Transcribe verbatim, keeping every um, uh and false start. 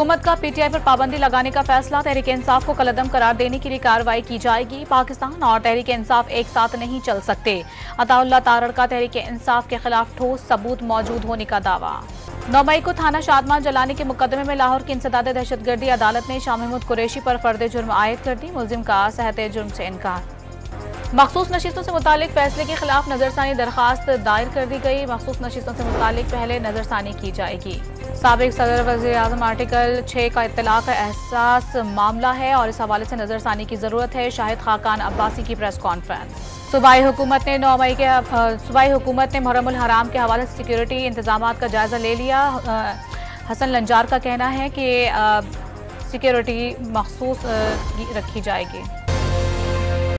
हुकूमत का पीटीआई पर पाबंदी लगाने का फैसला। तहरीक इंसाफ को कलअदम करार देने के लिए कार्रवाई की जाएगी। पाकिस्तान और तहरीक इंसाफ एक साथ नहीं चल सकते। अताउल्लाह तारड़ का तहरीक इंसाफ के खिलाफ ठोस सबूत मौजूद होने का दावा। नौ मई को थाना शादमान जलाने के मुकदमे में लाहौर की इंसदाद दहशतगर्दी अदालत ने शाह महमूद कुरैशी पर फर्द जुर्म आयद कर दी। मुलजिम का सहते जुर्म से इनकार। मखसूस नशिस्तों से मुतालिक फैसले के खिलाफ नजरसानी दरखास्त दायर कर दी गई। मखसूस नशिस्तों से मुतालिक पहले नजरसानी की जाएगी। साबिक सदर वज़ीर आज़म आर्टिकल छह का इत्तला का एहसास मामला है और इस हवाले से नजरसानी की जरूरत है। शाहिद खाकान अब्बासी की प्रेस कॉन्फ्रेंस। सूबाई हुकूमत ने नौ मई के सूबाई हुकूमत ने मुहर्रमुल हराम के हवाले से सिक्योरिटी इंतजाम का जायजा ले लिया। हसन लंजार का कहना है कि सिक्योरिटी मखसूस रखी जाएगी।